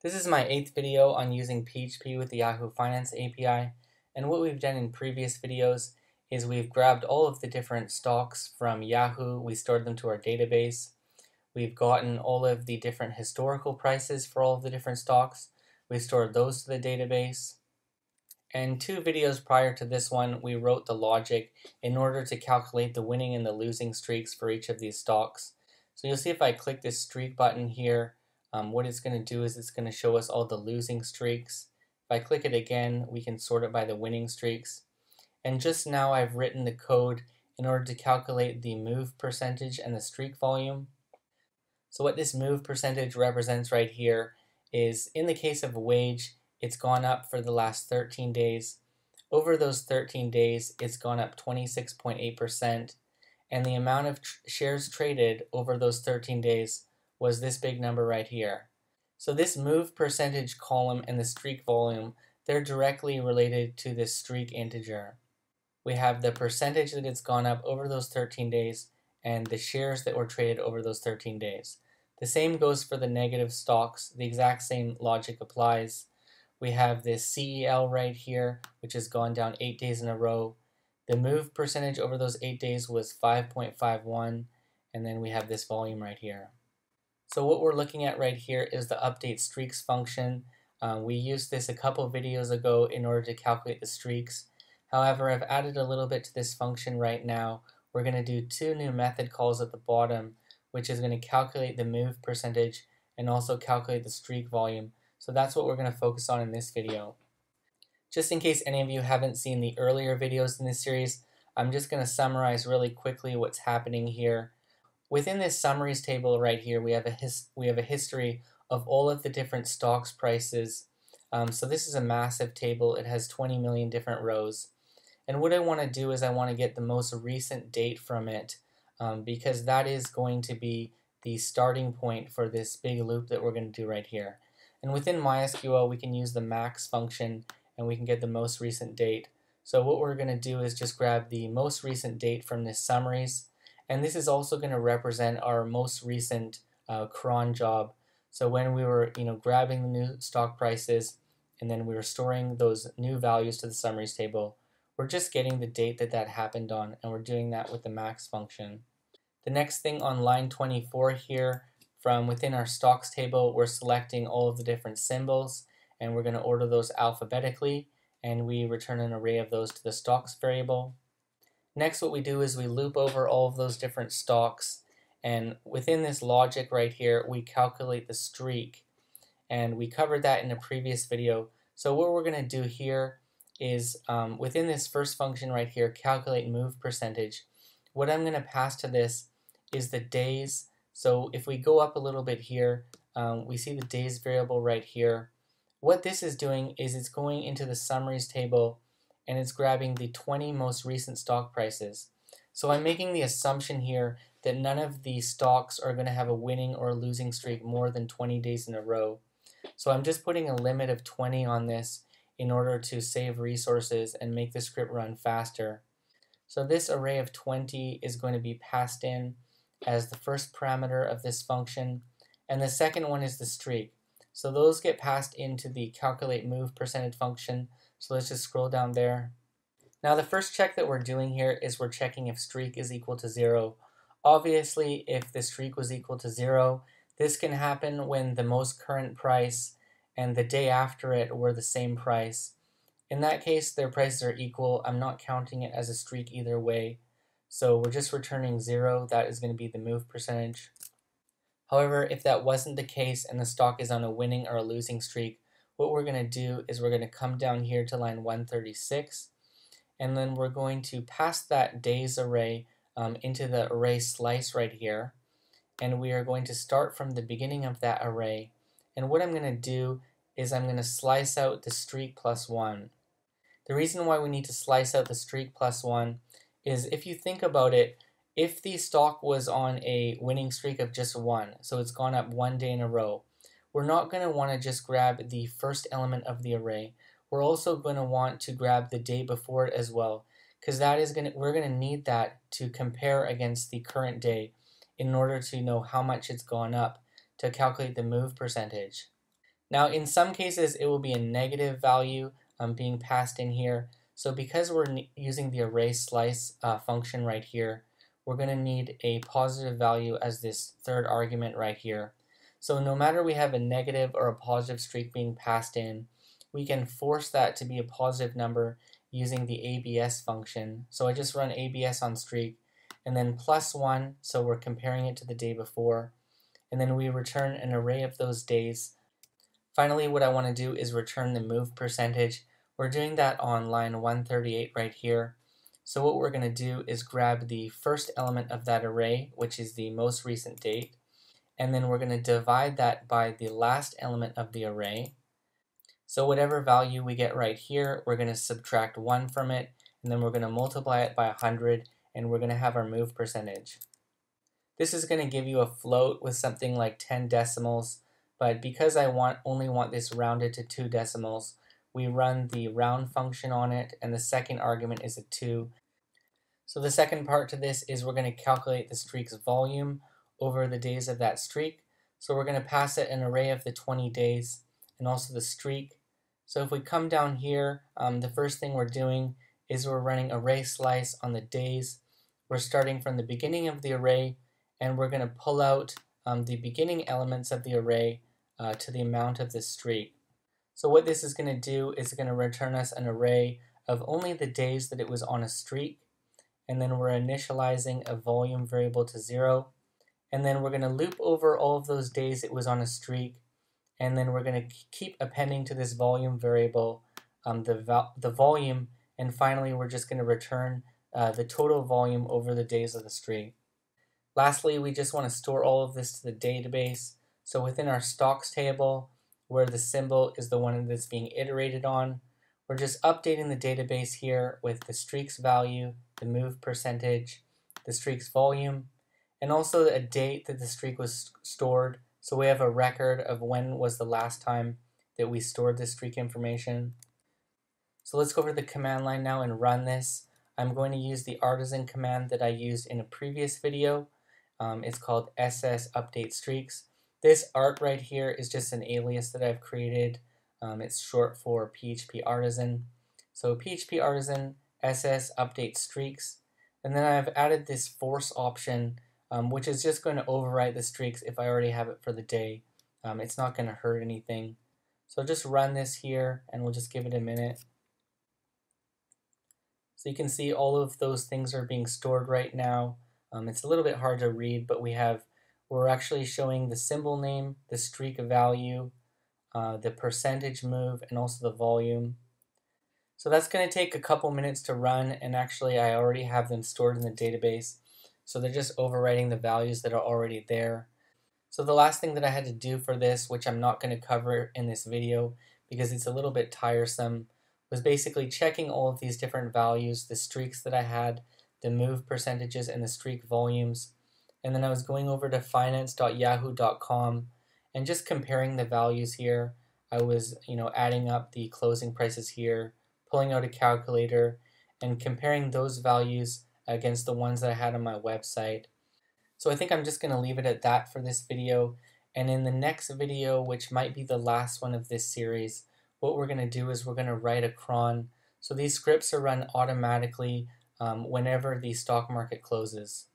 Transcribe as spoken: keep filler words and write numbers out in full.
This is my eighth video on using P H P with the Yahoo Finance A P I, and what we've done in previous videos is we've grabbed all of the different stocks from Yahoo, we stored them to our database, we've gotten all of the different historical prices for all of the different stocks, we stored those to the database, and two videos prior to this one we wrote the logic in order to calculate the winning and the losing streaks for each of these stocks. So you'll see if I click this streak button here, Um, what it's going to do is it's going to show us all the losing streaks. If I click it again, we can sort it by the winning streaks. And just now I've written the code in order to calculate the move percentage and the streak volume. So what this move percentage represents right here is, in the case of a wage, it's gone up for the last thirteen days. Over those thirteen days, it's gone up twenty-six point eight percent. And the amount of tr- shares traded over those thirteen days was this big number right here. So this move percentage column and the streak volume, they're directly related to this streak integer. We have the percentage that it's gone up over those thirteen days and the shares that were traded over those thirteen days. The same goes for the negative stocks. The exact same logic applies. We have this C E L right here, which has gone down eight days in a row. The move percentage over those eight days was five point five one, and then we have this volume right here. So what we're looking at right here is the update streaks function. Uh, we used this a couple videos ago in order to calculate the streaks. However, I've added a little bit to this function right now. We're going to do two new method calls at the bottom, which is going to calculate the move percentage and also calculate the streak volume. So that's what we're going to focus on in this video. Just in case any of you haven't seen the earlier videos in this series, I'm just going to summarize really quickly what's happening here. Within this summaries table right here, we have a his we have a history of all of the different stocks prices. Um, so this is a massive table. It has twenty million different rows. And what I want to do is I want to get the most recent date from it, um, because that is going to be the starting point for this big loop that we're going to do right here. And within MySQL, we can use the max function and we can get the most recent date. So what we're going to do is just grab the most recent date from this summaries. And this is also going to represent our most recent uh, cron job. So when we were, you know, grabbing the new stock prices and then we were storing those new values to the summaries table, we're just getting the date that that happened on, and we're doing that with the max function. The next thing on line twenty-four here, from within our stocks table, we're selecting all of the different symbols and we're going to order those alphabetically, and we return an array of those to the stocks variable. Next, what we do is we loop over all of those different stocks, and within this logic right here we calculate the streak, and we covered that in a previous video. So what we're going to do here is um, within this first function right here, calculate move percentage, what I'm going to pass to this is the days. So if we go up a little bit here, um, we see the days variable right here. What this is doing is it's going into the summaries table and it's grabbing the twenty most recent stock prices. So I'm making the assumption here that none of the stocks are going to have a winning or losing streak more than twenty days in a row. So I'm just putting a limit of twenty on this in order to save resources and make the script run faster. So this array of twenty is going to be passed in as the first parameter of this function, and the second one is the streak. So those get passed into the calculate move percentage function. So let's just scroll down there. Now the first check that we're doing here is we're checking if streak is equal to zero. Obviously, if the streak was equal to zero, this can happen when the most current price and the day after it were the same price. In that case, their prices are equal. I'm not counting it as a streak either way. So we're just returning zero. That is going to be the move percentage. However, if that wasn't the case and the stock is on a winning or a losing streak, what we're going to do is we're going to come down here to line one thirty-six, and then we're going to pass that days array um, into the array slice right here, and we are going to start from the beginning of that array. And what I'm going to do is I'm going to slice out the streak plus one. The reason why we need to slice out the streak plus one is, if you think about it, if the stock was on a winning streak of just one, so it's gone up one day in a row, we're not going to want to just grab the first element of the array. We're also going to want to grab the day before it as well, because that is going to, we're going to need that to compare against the current day in order to know how much it's gone up to calculate the move percentage. Now in some cases it will be a negative value um, being passed in here. So because we're using the array slice uh, function right here, we're going to need a positive value as this third argument right here. So no matter we have a negative or a positive streak being passed in, we can force that to be a positive number using the A B S function. So I just run A B S on streak and then plus one, so we're comparing it to the day before, and then we return an array of those days. Finally, what I want to do is return the move percentage. We're doing that on line one thirty-eight right here. So what we're going to do is grab the first element of that array, which is the most recent date, and then we're going to divide that by the last element of the array. So whatever value we get right here, we're going to subtract one from it, and then we're going to multiply it by one hundred, and we're going to have our move percentage. This is going to give you a float with something like ten decimals, but because I want only want this rounded to two decimals, we run the round function on it, and the second argument is a two. So the second part to this is we're going to calculate the streak's volume over the days of that streak. So we're going to pass it an array of the twenty days and also the streak. So if we come down here, um, the first thing we're doing is we're running array slice on the days. We're starting from the beginning of the array, and we're going to pull out um, the beginning elements of the array uh, to the amount of the streak. So what this is going to do is it's going to return us an array of only the days that it was on a streak, and then we're initializing a volume variable to zero. And then we're going to loop over all of those days it was on a streak, and then we're going to keep appending to this volume variable um, the, vo the volume, and finally we're just going to return uh, the total volume over the days of the streak. Lastly, we just want to store all of this to the database, so within our stocks table, where the symbol is the one that's being iterated on, we're just updating the database here with the streak's value, the move percentage, the streak's volume, and also a date that the streak was stored, so we have a record of when was the last time that we stored the streak information. So let's go over to the command line now and run this. I'm going to use the artisan command that I used in a previous video. Um, it's called S S update streaks. This art right here is just an alias that I've created. Um, it's short for P H P artisan. So P H P artisan S S update streaks, and then I've added this force option, Um, which is just going to overwrite the streaks if I already have it for the day. Um, it's not going to hurt anything. So just run this here, and we'll just give it a minute. So you can see all of those things are being stored right now. Um, it's a little bit hard to read, but we have, we're actually showing the symbol name, the streak value, uh, the percentage move, and also the volume. So that's going to take a couple minutes to run, and actually I already have them stored in the database. So they're just overwriting the values that are already there. So the last thing that I had to do for this, which I'm not going to cover in this video because it's a little bit tiresome, was basically checking all of these different values, the streaks that I had, the move percentages, and the streak volumes. And then I was going over to finance dot yahoo dot com and just comparing the values here. I was, you know, adding up the closing prices here, pulling out a calculator, and comparing those values against the ones that I had on my website. So I think I'm just going to leave it at that for this video, and in the next video, which might be the last one of this series, what we're going to do is we're going to write a cron. So these scripts are run automatically um, whenever the stock market closes.